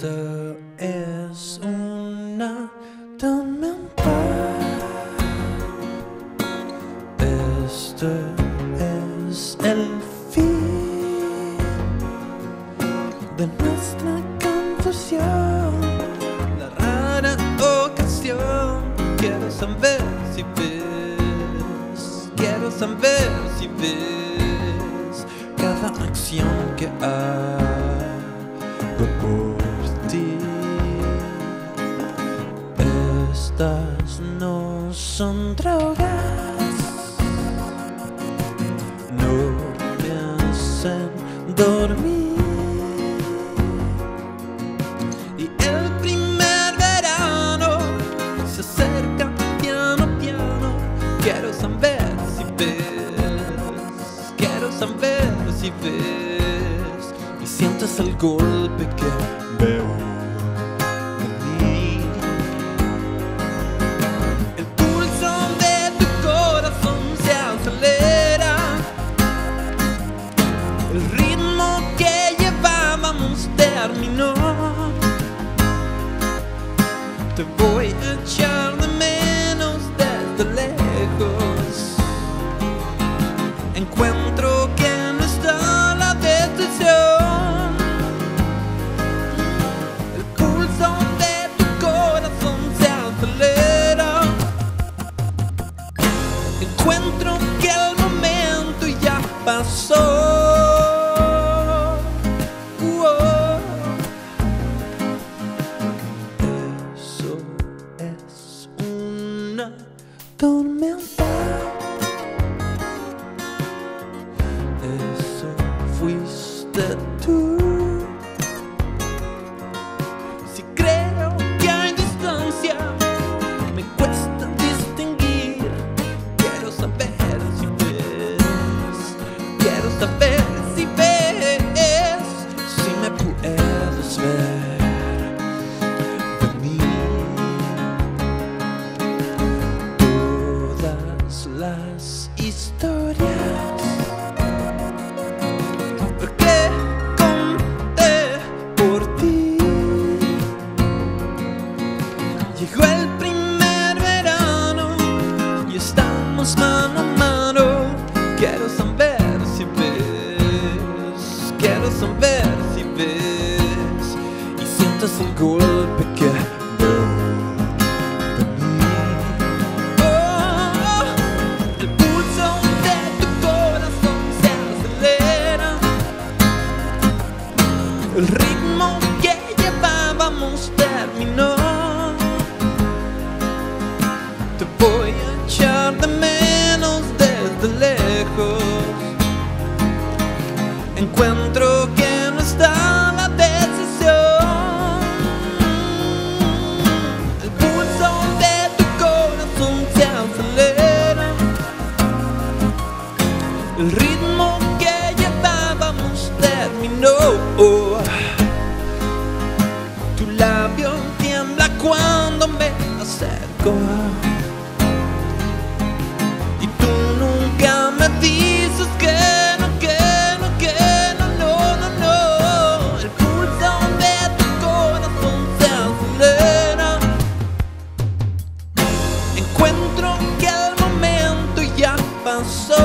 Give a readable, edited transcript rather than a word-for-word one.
Esta es una tormenta. Este es el fin de nuestra confusión. La rara ocasión. Quiero saber si ves, quiero saber si ves cada acción que hago por ti. Estas no son drogas, no me hacen dormir. Y el primer verano se acerca piano piano. Quiero saber si ves, quiero saber si ves, y sientes el golpe que veo en mí. El pulso de tu corazón se acelera. El ritmo que llevábamos terminó. Te voy a echar de menos desde lejos. Encuentro que no está la decisión. El pulso de tu corazón se acelera. Encuentro que el momento ya pasó. Tormenta, eso fuiste tú. Si creo que hay distancia, me cuesta distinguir. Quiero saber si ves, quiero saber si ves, si me puedes ver. Las historias que conté por ti. Llegó el primer verano y estamos mano a mano. Quiero saber si ves, quiero saber si ves, y sientes el golpe que veo. El ritmo que llevábamos terminó. Te voy a echar de menos desde lejos. Encuentro que no está la decisión. El pulso de tu corazón se acelera. El ritmo que llevábamos terminó. Cuando me acerco y tú nunca me dices que no, no, no, no. El pulso de tu corazón se acelera. Encuentro que el momento ya pasó.